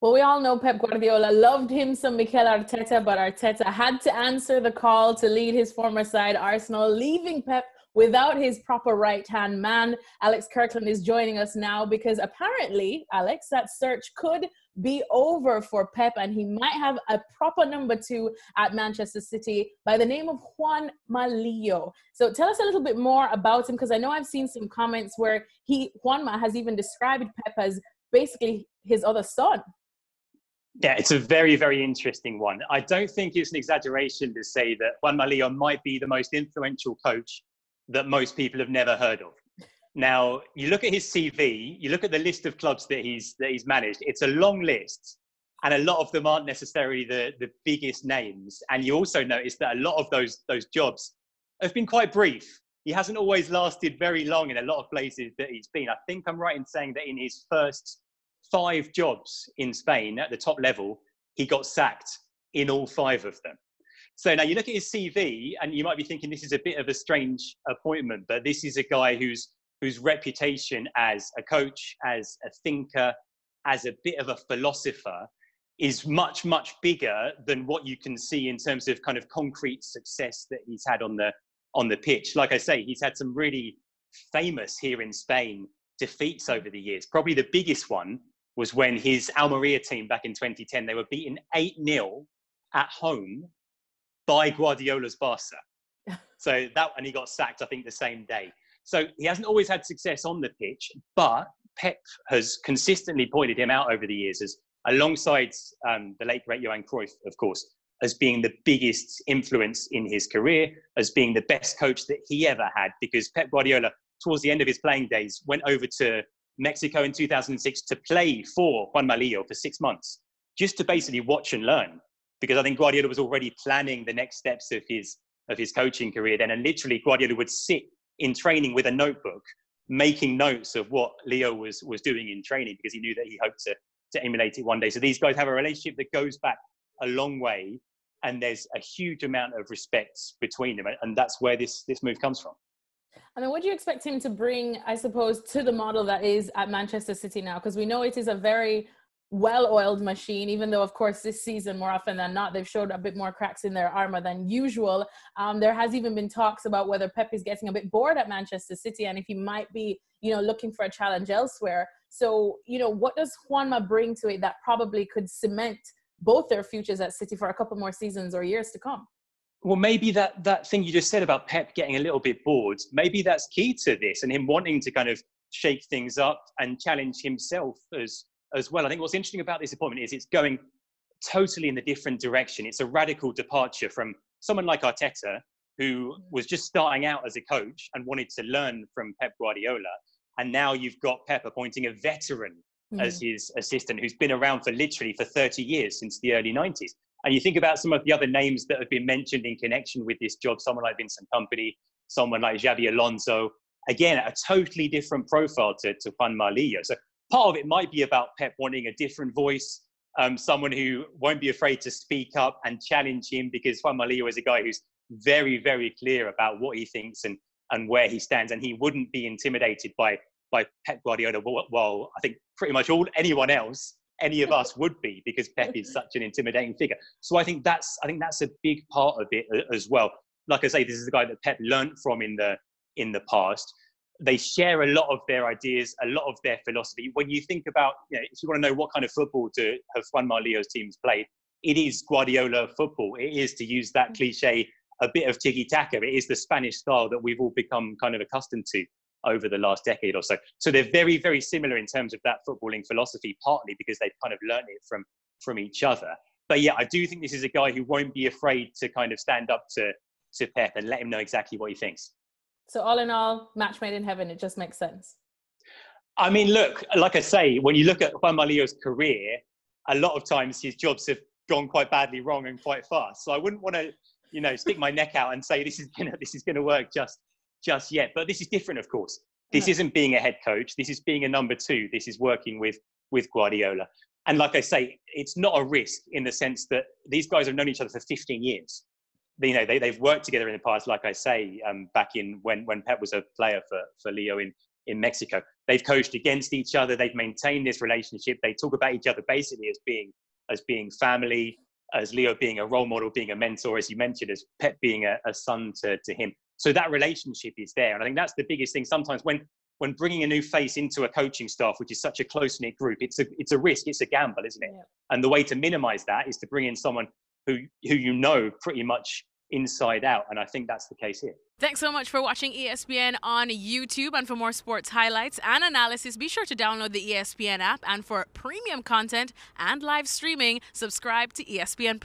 Well, we all know Pep Guardiola loved him some Mikel Arteta, but Arteta had to answer the call to lead his former side, Arsenal, leaving Pep without his proper right-hand man. Alex Kirkland is joining us now because apparently, Alex, that search could be over for Pep and he might have a proper number 2 at Manchester City by the name of Juan Manuel Lillo. So tell us a little bit more about him, because I know I've seen some comments where Juanma has even described Pep as basically his other son. Yeah, it's a very, very interesting one. I don't think it's an exaggeration to say that Juan Manuel Lillo might be the most influential coach that most people have never heard of. Now, you look at his CV, you look at the list of clubs that he's managed, it's a long list, and a lot of them aren't necessarily the biggest names. And you also notice that a lot of those jobs have been quite brief. He hasn't always lasted very long in a lot of places that he's been. I think I'm right in saying that in his first 5 jobs in Spain at the top level, he got sacked in all 5 of them. So now you look at his CV and you might be thinking this is a bit of a strange appointment, but this is a guy whose reputation as a coach, as a thinker, as a bit of a philosopher is much, much bigger than what you can see in terms of kind of concrete success that he's had on the pitch. Like I say, he's had some really famous here in Spain defeats over the years. Probably the biggest one was when his Almeria team back in 2010, they were beaten 8-0 at home by Guardiola's Barca. So and he got sacked, I think, the same day. So he hasn't always had success on the pitch, but Pep has consistently pointed him out over the years as, alongside the late great Johan Cruyff, of course, as being the biggest influence in his career, as being the best coach that he ever had, because Pep Guardiola, towards the end of his playing days, went over to Mexico in 2006 to play for Juan Manuel Lillo for 6 months, just to basically watch and learn. Because I think Guardiola was already planning the next steps of his coaching career then. And literally, Guardiola would sit in training with a notebook, making notes of what Leo was doing in training, because he knew that he hoped to emulate it one day. So these guys have a relationship that goes back a long way. And there's a huge amount of respect between them. And that's where this move comes from. I mean, what do you expect him to bring, I suppose, to the model that is at Manchester City now? Because we know it is a very well-oiled machine, even though, of course, this season, more often than not, they've showed a bit more cracks in their armor than usual. There has even been talks about whether Pep is getting a bit bored at Manchester City and if he might be, looking for a challenge elsewhere. So, what does Juanma bring to it that probably could cement both their futures at City for a couple more seasons or years to come? Well, maybe that thing you just said about Pep getting a little bit bored, maybe that's key to this and him wanting to kind of shake things up and challenge himself as well. I think what's interesting about this appointment is it's going totally in a different direction. It's a radical departure from someone like Arteta, who was just starting out as a coach and wanted to learn from Pep Guardiola. And now you've got Pep appointing a veteran as his assistant who's been around for literally for 30 years, since the early 90s. And you think about some of the other names that have been mentioned in connection with this job, someone like Vincent Kompany, someone like Xavi Alonso. Again, a totally different profile to Juan Manuel Lillo. So part of it might be about Pep wanting a different voice, someone who won't be afraid to speak up and challenge him, because Juan Manuel Lillo is a guy who's very, very clear about what he thinks and where he stands. And he wouldn't be intimidated by Pep Guardiola. Well, I think pretty much anyone else, any of us would be, because Pep is such an intimidating figure. So I think that's a big part of it as well. Like I say, this is the guy that Pep learned from in the past. They share a lot of their ideas, a lot of their philosophy. When you think about, if you want to know what kind of football to have Juan Manuel Lillo's teams played, it is Guardiola football. It is, to use that cliche, a bit of tiki-taka. It is the Spanish style that we've all become kind of accustomed to over the last decade or so. So they're very, very similar in terms of that footballing philosophy, partly because they've kind of learned it from each other. But yeah, I do think this is a guy who won't be afraid to kind of stand up to Pep and let him know exactly what he thinks. So all in all, match made in heaven, it just makes sense. I mean, look, like I say, when you look at Juan Manuel Lillo's career, a lot of times his jobs have gone quite badly wrong and quite fast. So I wouldn't want to, stick my neck out and say this is going to work just yet. But this is different, of course. This isn't being a head coach. This is being a number 2. This is working with Guardiola. And like I say, it's not a risk in the sense that these guys have known each other for 15 years. They've worked together in the past, like I say, back in when Pep was a player for Leo in Mexico. They've coached against each other. They've maintained this relationship. They talk about each other basically as being family, as Leo being a role model, being a mentor, as you mentioned, as Pep being a son to him. So that relationship is there. And I think that's the biggest thing. Sometimes when bringing a new face into a coaching staff, which is such a close-knit group, it's a risk, it's a gamble, isn't it? Yeah. And the way to minimize that is to bring in someone who you know pretty much inside out. And I think that's the case here. Thanks so much for watching ESPN on YouTube. And for more sports highlights and analysis, be sure to download the ESPN app. And for premium content and live streaming, subscribe to ESPN+.